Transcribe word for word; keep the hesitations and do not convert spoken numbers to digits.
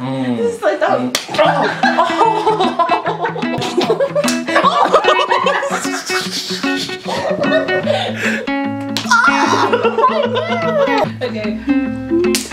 Mm. Just like that. Mm. Oh. Oh. Oh. Okay.